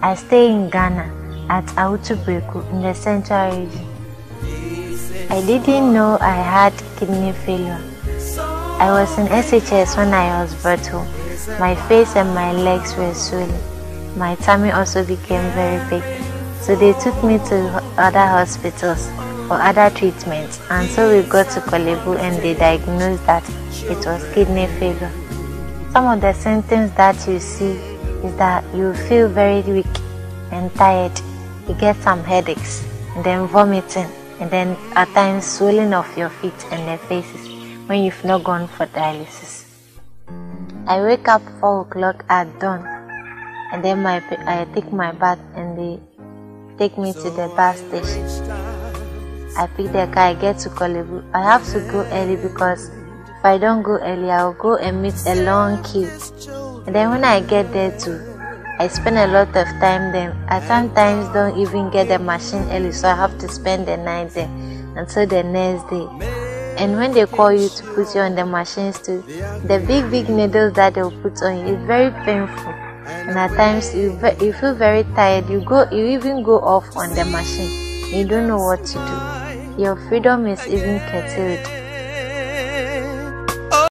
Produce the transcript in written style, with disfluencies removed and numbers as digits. I stay in Ghana at Breku in the central region. I didn't know I had kidney failure. I was in SHS when I was brought home. My face and my legs were swollen. My tummy also became very big. So they took me to other hospitals for other treatments, and so we got to Koleb and they diagnosed that it was kidney failure. Some of the symptoms that you see is that you feel very weak and tired, you get some headaches, and then vomiting, and then at times swelling of your feet and their faces when you've not gone for dialysis. I wake up 4 o'clock at dawn, and then I take my bath and they take me to the bus station. I pick the car, I get to Koleb. I have to go early because if I don't go early, I'll go and meet a long queue. And then when I get there too, I spend a lot of time there. I sometimes don't even get the machine early, so I have to spend the night there until the next day. And when they call you to put you on the machines too, the big needles that they'll put on you is very painful. And at times you feel very tired. You even go off on the machine. You don't know what to do. Your freedom is even curtailed.